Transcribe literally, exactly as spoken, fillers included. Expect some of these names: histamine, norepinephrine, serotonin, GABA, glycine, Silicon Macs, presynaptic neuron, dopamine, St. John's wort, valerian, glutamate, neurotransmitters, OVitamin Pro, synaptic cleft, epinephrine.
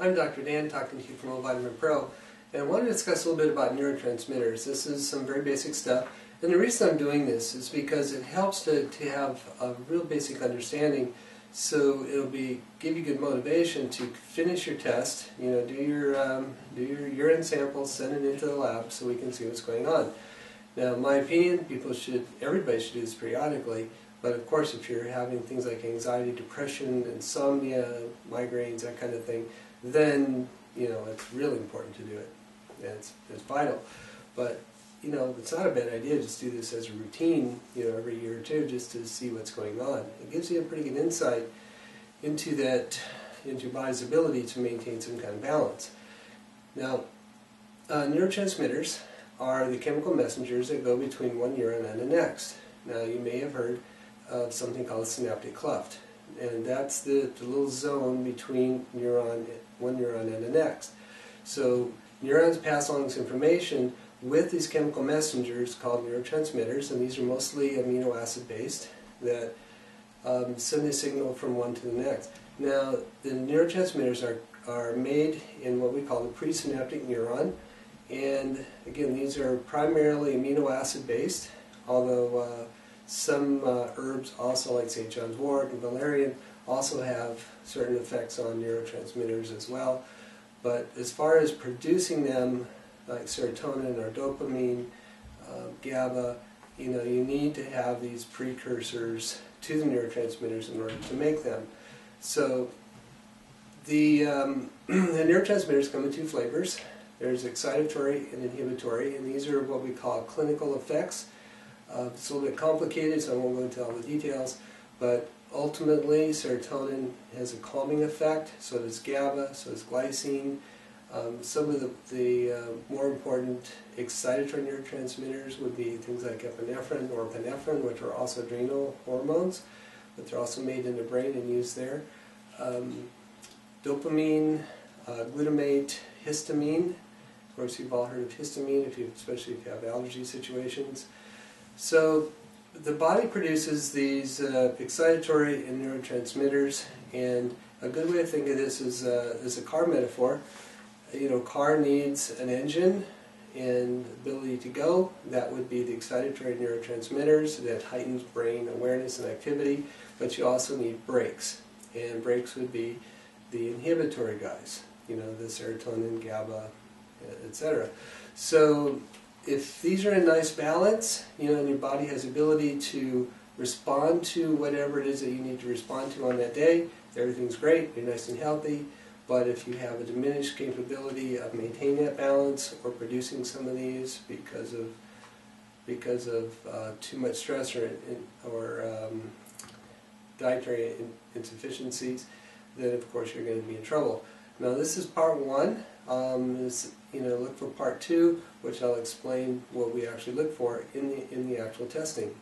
I'm Doctor Dan, talking to you from OVitamin Pro, and I want to discuss a little bit about neurotransmitters. This is some very basic stuff, and the reason I'm doing this is because it helps to, to have a real basic understanding, so it'll be give you good motivation to finish your test, you know, do your, um, do your urine samples, send it into the lab so we can see what's going on. Now, in my opinion, people should, everybody should do this periodically, but of course if you're having things like anxiety, depression, insomnia, migraines, that kind of thing, then, you know, it's really important to do it. Yeah, it's, it's vital. But, you know, it's not a bad idea to just do this as a routine, you know, every year or two, just to see what's going on. It gives you a pretty good insight into that, into your body's ability to maintain some kind of balance. Now, uh, neurotransmitters are the chemical messengers that go between one neuron and the next. Now, you may have heard of something called the synaptic cleft, and that's the, the little zone between neuron, one neuron and the next. So neurons pass along this information with these chemical messengers called neurotransmitters, and these are mostly amino acid based, that um, send a signal from one to the next. Now, the neurotransmitters are, are made in what we call the presynaptic neuron, and again, these are primarily amino acid based, although uh, some uh, herbs also, like Saint John's wort and valerian, also have certain effects on neurotransmitters as well. But as far as producing them, like serotonin or dopamine, uh, GABA, you know, you need to have these precursors to the neurotransmitters in order to make them. So the, um, the neurotransmitters come in two flavors. There's excitatory and inhibitory, and these are what we call clinical effects. Uh, it's a little bit complicated, so I won't go into all the details, but ultimately serotonin has a calming effect, so does GABA, so does glycine. Um, some of the, the uh, more important excitatory neurotransmitters would be things like epinephrine, norepinephrine, which are also adrenal hormones, but they're also made in the brain and used there. Um, dopamine, uh, glutamate, histamine. Of course, you've all heard of histamine, if you, especially if you have allergy situations. So the body produces these uh, excitatory and neurotransmitters, and a good way to think of this is, uh, is a car metaphor. You know, car needs an engine and ability to go. That would be the excitatory neurotransmitters that heightens brain awareness and activity, but you also need brakes, and brakes would be the inhibitory guys, you know, the serotonin, GABA, et cetera. So if these are in nice balance, you know, and your body has ability to respond to whatever it is that you need to respond to on that day, everything's great, you're nice and healthy. But if you have a diminished capability of maintaining that balance or producing some of these because of because of uh, too much stress or or um, dietary insufficiencies, then of course you're going to be in trouble. Now, this is part one. Um, is, you know, look for part two, which I'll explain what we actually look for in the in the actual testing.